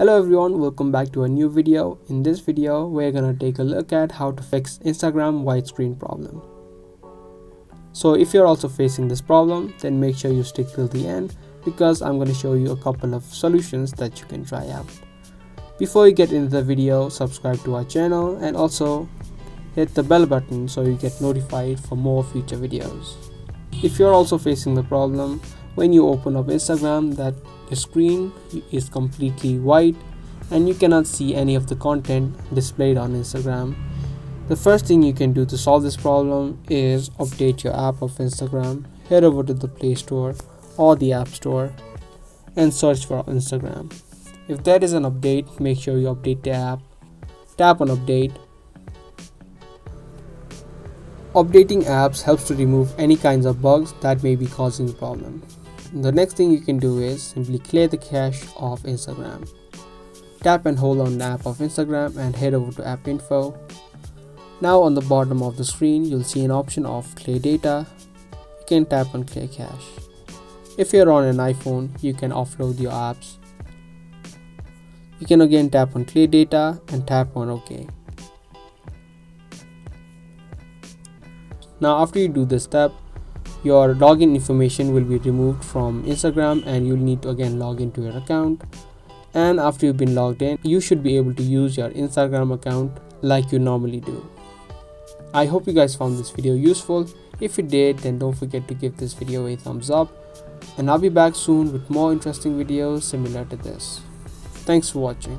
Hello everyone, welcome back to a new video. In this video we're gonna take a look at how to fix Instagram widescreen problem. So if you're also facing this problem, then make sure you stick till the end because I'm gonna show you a couple of solutions that you can try out. Before you get into the video, subscribe to our channel and also hit the bell button so you get notified for more future videos. If you're also facing the problem when you open up Instagram that the screen is completely white and you cannot see any of the content displayed on Instagram. The first thing you can do to solve this problem is update your app of Instagram. Head over to the Play Store or the App Store and search for Instagram. If there is an update, make sure you update the app. Tap on update. Updating apps helps to remove any kinds of bugs that may be causing the problem. The next thing you can do is simply clear the cache of Instagram. Tap and hold on the app of Instagram and head over to app info. Now on the bottom of the screen you'll see an option of clear data. You can tap on clear cache. If you're on an iPhone you can offload your apps. You can again tap on clear data and tap on OK. Now after you do this step, your login information will be removed from Instagram and you'll need to again log into your account. And after you've been logged in, you should be able to use your Instagram account like you normally do. I hope you guys found this video useful. If you did, then don't forget to give this video a thumbs up. And I'll be back soon with more interesting videos similar to this. Thanks for watching.